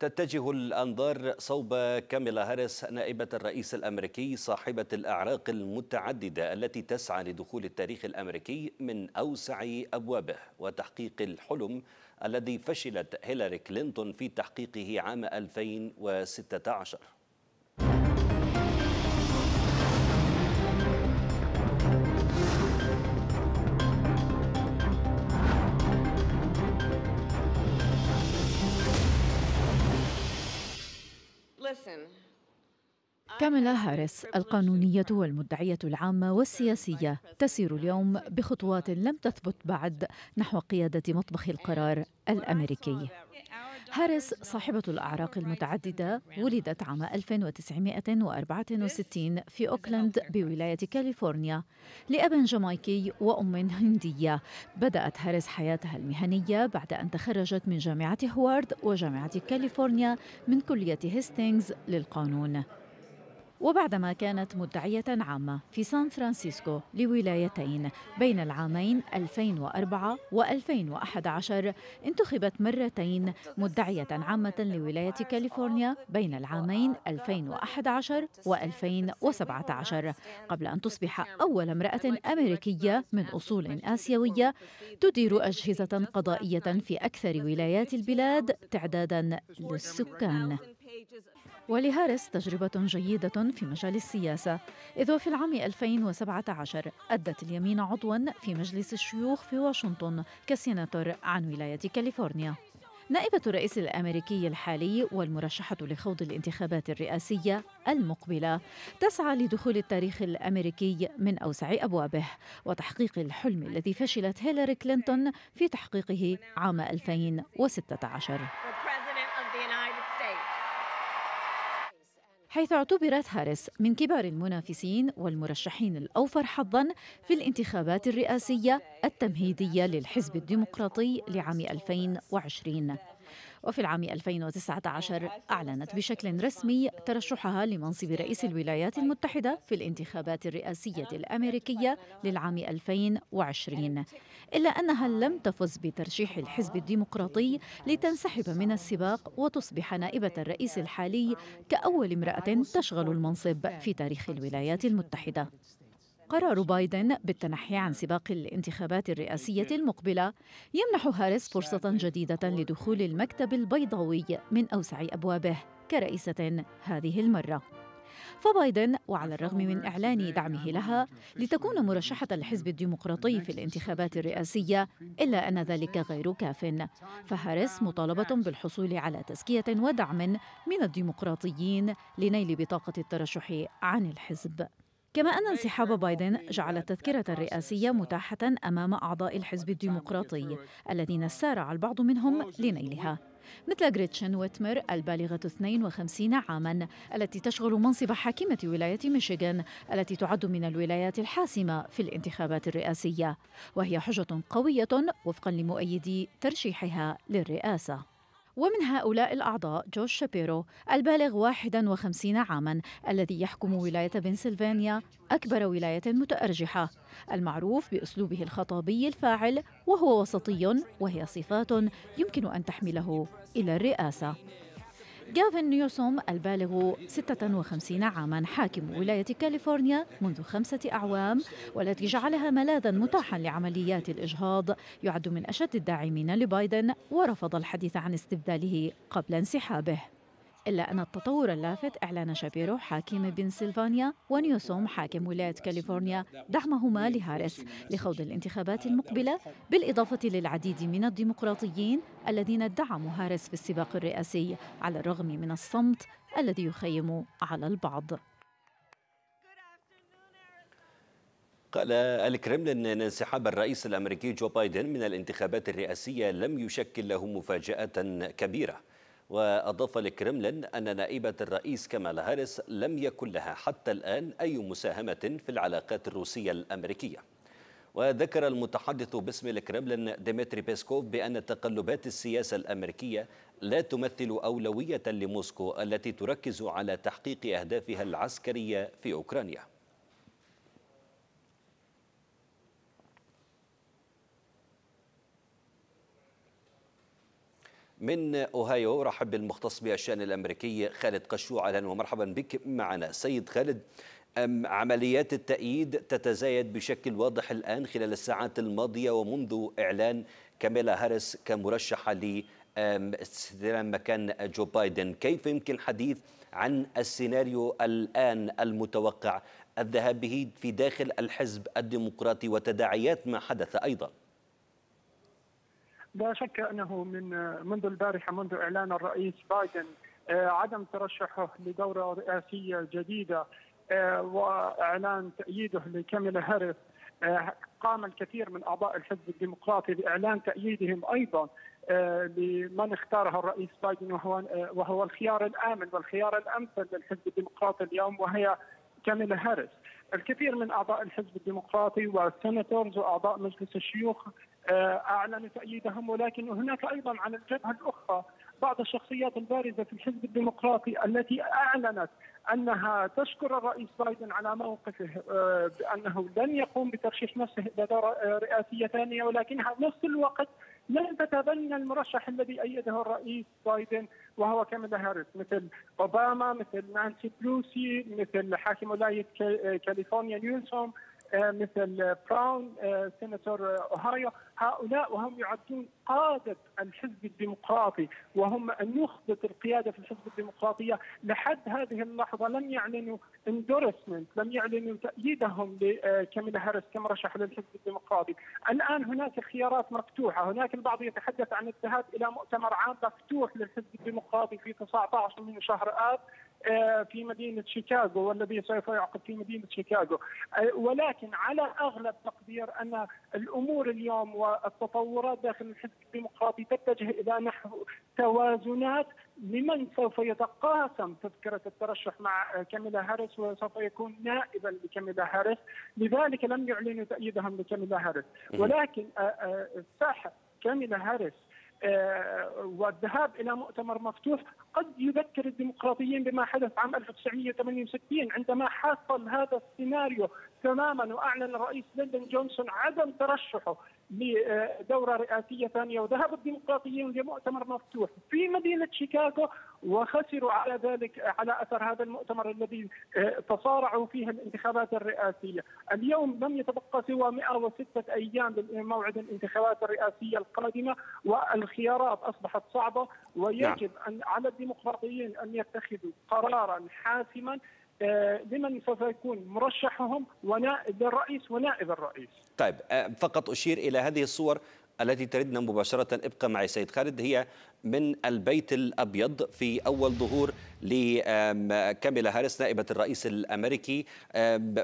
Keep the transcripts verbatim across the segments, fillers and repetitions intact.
تتجه الأنظار صوب كاميلا هاريس نائبة الرئيس الأمريكي صاحبة الأعراق المتعددة التي تسعى لدخول التاريخ الأمريكي من أوسع أبوابه وتحقيق الحلم الذي فشلت هيلاري كلينتون في تحقيقه عام ألفين وستة عشر. كاميلا هاريس القانونية والمدعية العامة والسياسية تسير اليوم بخطوات لم تثبت بعد نحو قيادة مطبخ القرار الأمريكي. هاريس صاحبة الأعراق المتعددة ولدت عام ألف وتسعمئة وأربعة وستين في أوكلاند بولاية كاليفورنيا لأب جامايكي وأم هندية. بدأت هاريس حياتها المهنية بعد أن تخرجت من جامعة هوارد وجامعة كاليفورنيا من كلية هيستينغز للقانون، وبعدما كانت مدعية عامة في سان فرانسيسكو لولايتين بين العامين ألفين وأربعة وألفين وأحد عشر، انتخبت مرتين مدعية عامة لولاية كاليفورنيا بين العامين ألفين وأحد عشر وألفين وسبعة عشر، قبل أن تصبح أول امرأة أمريكية من أصول آسيوية تدير أجهزة قضائية في أكثر ولايات البلاد تعداداً للسكان. ولهاريس تجربة جيدة في مجال السياسة، إذ في العام ألفين وسبعة عشر أدت اليمين عضواً في مجلس الشيوخ في واشنطن كسيناتور عن ولاية كاليفورنيا. نائبة الرئيس الأمريكي الحالي والمرشحة لخوض الانتخابات الرئاسية المقبلة تسعى لدخول التاريخ الأمريكي من أوسع أبوابه وتحقيق الحلم الذي فشلت هيلاري كلينتون في تحقيقه عام ألفين وستة عشر. حيث اعتبرت هاريس من كبار المنافسين والمرشحين الأوفر حظاً في الانتخابات الرئاسية التمهيدية للحزب الديمقراطي لعام ألفين وعشرين. وفي العام ألفين وتسعة عشر أعلنت بشكل رسمي ترشحها لمنصب رئيس الولايات المتحدة في الانتخابات الرئاسية الأمريكية للعام ألفين وعشرين، إلا أنها لم تفز بترشيح الحزب الديمقراطي لتنسحب من السباق وتصبح نائبة الرئيس الحالي كأول امرأة تشغل المنصب في تاريخ الولايات المتحدة. قرار بايدن بالتنحي عن سباق الانتخابات الرئاسية المقبلة يمنح هاريس فرصة جديدة لدخول المكتب البيضاوي من أوسع أبوابه كرئيسة هذه المرة. فبايدن وعلى الرغم من إعلان دعمه لها لتكون مرشحة الحزب الديمقراطي في الانتخابات الرئاسية، إلا أن ذلك غير كاف، فهاريس مطالبة بالحصول على تزكية ودعم من الديمقراطيين لنيل بطاقة الترشح عن الحزب. كما أن انسحاب بايدن جعل التذكرة الرئاسية متاحة أمام أعضاء الحزب الديمقراطي الذين سارع البعض منهم لنيلها، مثل غريتشن ويتمر البالغة اثنين وخمسين عاماً التي تشغل منصب حاكمة ولاية ميشيغان التي تعد من الولايات الحاسمة في الانتخابات الرئاسية، وهي حجة قوية وفقاً لمؤيدي ترشيحها للرئاسة. ومن هؤلاء الأعضاء جوش شابيرو البالغ واحد وخمسين عاماً الذي يحكم ولاية بنسلفانيا، أكبر ولاية متأرجحة، المعروف بأسلوبه الخطابي الفاعل، وهو وسطي وهي صفات يمكن أن تحمله إلى الرئاسة. جافن نيوسوم البالغ ستة وخمسين عاماً حاكم ولاية كاليفورنيا منذ خمسة أعوام والتي جعلها ملاذاً متاحاً لعمليات الإجهاض، يعد من أشد الداعمين لبايدن ورفض الحديث عن استبداله قبل انسحابه. إلا أن التطور اللافت إعلان شابيرو حاكم بنسلفانيا ونيوسوم حاكم ولاية كاليفورنيا دعمهما لهاريس لخوض الانتخابات المقبلة، بالإضافة للعديد من الديمقراطيين الذين دعموا هاريس في السباق الرئاسي على الرغم من الصمت الذي يخيم على البعض. قال الكرملين أن انسحاب الرئيس الأمريكي جو بايدن من الانتخابات الرئاسية لم يشكل له مفاجأة كبيرة، وأضاف الكرملين أن نائبة الرئيس كامالا هاريس لم يكن لها حتى الآن أي مساهمة في العلاقات الروسية الأمريكية. وذكر المتحدث باسم الكرملين ديمتري بيسكوف بأن تقلبات السياسة الأمريكية لا تمثل أولوية لموسكو التي تركز على تحقيق أهدافها العسكرية في أوكرانيا. من أوهايو رحب بالمختص بالشأن الأمريكي خالد قشوع. أهلا ومرحبا بك معنا سيد خالد. عمليات التأييد تتزايد بشكل واضح الآن خلال الساعات الماضية ومنذ إعلان كاميلا هاريس كمرشحة لاستلام مكان جو بايدن، كيف يمكن الحديث عن السيناريو الآن المتوقع الذهاب به في داخل الحزب الديمقراطي وتداعيات ما حدث أيضا؟ لا شك أنه من منذ البارحة منذ إعلان الرئيس بايدن عدم ترشحه لدورة رئاسية جديدة وإعلان تأييده لكاميلا هاريس، قام الكثير من أعضاء الحزب الديمقراطي بإعلان تأييدهم أيضا لمن اختاره الرئيس بايدن، وهو وهو الخيار الآمن والخيار الأمثل للحزب الديمقراطي اليوم، وهي كاميلا هاريس. الكثير من أعضاء الحزب الديمقراطي والسيناتورز وأعضاء مجلس الشيوخ أعلنوا تأييدهم، ولكن هناك أيضا عن الجبهة الأخرى بعض الشخصيات البارزة في الحزب الديمقراطي التي أعلنت أنها تشكر الرئيس بايدن على موقفه بأنه لن يقوم بترشيح نفسه إلى دورة رئاسية ثانية، ولكنها نفس الوقت لن تتبنى المرشح الذي أيده الرئيس بايدن وهو كاميلا هاريس، مثل أوباما، مثل نانسي بلوسي، مثل حاكم ولاية كاليفورنيا نيوسوم، مثل براون سيناتور أوهايو. هؤلاء وهم يعدون قادة الحزب الديمقراطي وهم نخبة القيادة في الحزب الديمقراطية، لحد هذه اللحظة لم يعلنوا اندورسمنت، لم يعلنوا تأييدهم لكاميلا هاريس كمرشح للحزب الديمقراطي. الآن هناك خيارات مفتوحة، هناك البعض يتحدث عن الذهاب إلى مؤتمر عام مفتوح للحزب الديمقراطي في تسعة عشر من شهر آب في مدينة شيكاغو، والذي سوف يعقد في مدينة شيكاغو، ولكن على أغلب تقدير أن الأمور اليوم والتطورات داخل الحزب الديمقراطي تتجه إلى نحو توازنات لمن سوف يتقاسم تذكرة الترشح مع كاميلا هاريس وسوف يكون نائبا لكاميلا هاريس، لذلك لم يعلنوا تأييدهم لكاميلا هاريس. ولكن الساحة كاميلا هاريس والذهاب إلى مؤتمر مفتوح قد يذكر الديمقراطيين بما حدث عام ألف وتسعمئة وثمانية وستين عندما حصل هذا السيناريو تماما، وأعلن الرئيس لندن جونسون عدم ترشحه لدورة رئاسية ثانية، وذهب الديمقراطيين لمؤتمر مفتوح في مدينة شيكاغو وخسروا على ذلك على أثر هذا المؤتمر الذي تصارعوا فيه الانتخابات الرئاسية. اليوم لم يتبقى سوى مئة وستة أيام لموعد الانتخابات الرئاسية القادمة، والخيارات أصبحت صعبة، ويجب أن على الديمقراطيين أن يتخذوا قرارا حاسما لمن سوف يكون مرشحهم ونائب الرئيس ونائب الرئيس. طيب فقط أشير إلى هذه الصور التي تردنا مباشرة، ابقى معي سيد خالد، هي من البيت الأبيض في أول ظهور لكاميلا هاريس نائبة الرئيس الأمريكي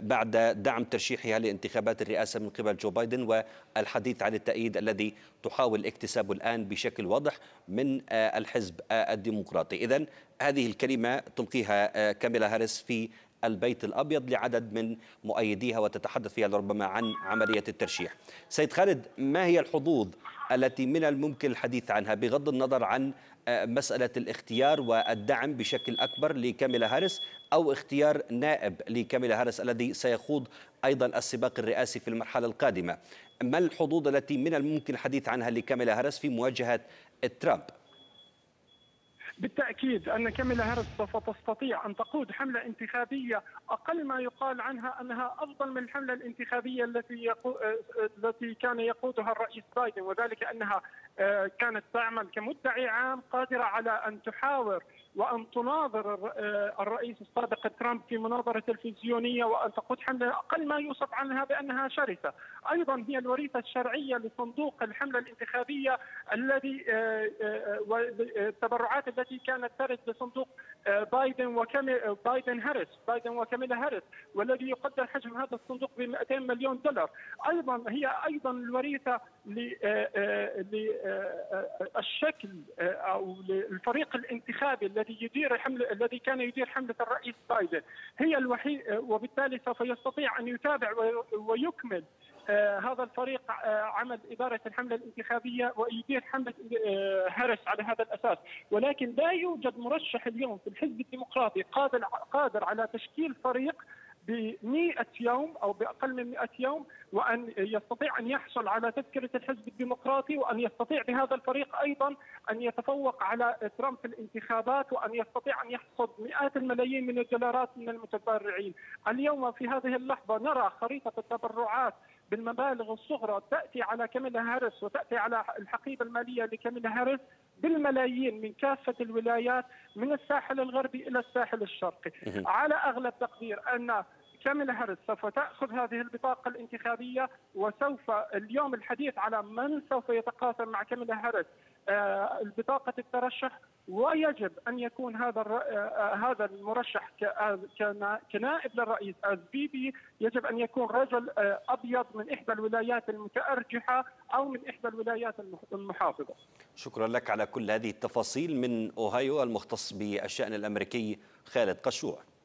بعد دعم ترشيحها لانتخابات الرئاسة من قبل جو بايدن، والحديث عن التأييد الذي تحاول اكتسابه الآن بشكل واضح من الحزب الديمقراطي. إذن هذه الكلمة تلقيها كاميلا هاريس في البيت الأبيض لعدد من مؤيديها وتتحدث فيها لربما عن عملية الترشيح. سيد خالد، ما هي الحظوظ التي من الممكن الحديث عنها بغض النظر عن مسألة الاختيار والدعم بشكل أكبر لكاميلا هاريس أو اختيار نائب لكاميلا هاريس الذي سيخوض أيضا السباق الرئاسي في المرحلة القادمة؟ ما الحظوظ التي من الممكن الحديث عنها لكاميلا هاريس في مواجهة ترامب؟ بالتأكيد أن كاميلا هاريس سوف تستطيع أن تقود حملة انتخابية أقل ما يقال عنها أنها أفضل من الحملة الانتخابية التي يقو... التي كان يقودها الرئيس بايدن، وذلك أنها كانت تعمل كمدعي عام قادرة على أن تحاور وأن تناظر الرئيس السابق ترامب في مناظرة تلفزيونية، وأن تقود حملة أقل ما يوصف عنها بأنها شرسة. أيضا هي الوريثة الشرعية لصندوق الحملة الانتخابية الذي والتبرعات التي كانت ترد لصندوق بايدن وكاميلا بايدن هاريس بايدن وكاميلا هاريس، والذي يقدر حجم هذا الصندوق ب مئتين مليون دولار. أيضا هي أيضا الوريثة للشكل أو للفريق الانتخابي الذي يدير حملة الذي كان يدير حملة الرئيس بايدن، هي الوحيد، وبالتالي سوف يستطيع أن يتابع ويكمل هذا الفريق عمل إدارة الحملة الانتخابية ويدير حملة هاريس على هذا الأساس. ولكن لا يوجد مرشح اليوم في الحزب الديمقراطي قادر على تشكيل فريق بمئة يوم أو بأقل من مئة يوم، وأن يستطيع أن يحصل على تذكرة الحزب الديمقراطي، وأن يستطيع بهذا الفريق أيضا أن يتفوق على ترامب في الانتخابات، وأن يستطيع أن يحصد مئات الملايين من الدولارات من المتبرعين. اليوم في هذه اللحظة نرى خريطة التبرعات بالمبالغ الصغرى تأتي على كاميلا هاريس وتأتي على الحقيبة المالية لكاميلا هاريس بالملايين من كافة الولايات من الساحل الغربي إلى الساحل الشرقي. على أغلب تقدير أن كاميلا هاريس سوف تأخذ هذه البطاقة الانتخابية، وسوف اليوم الحديث على من سوف يتقاسم مع كاميلا هاريس البطاقة الترشح، ويجب أن يكون هذا هذا المرشح كنائب للرئيس أز بي بي يجب أن يكون رجل أبيض من إحدى الولايات المتأرجحة أو من إحدى الولايات المحافظة. شكرا لك على كل هذه التفاصيل. من أوهايو المختص بالشأن الأمريكي خالد قشوع.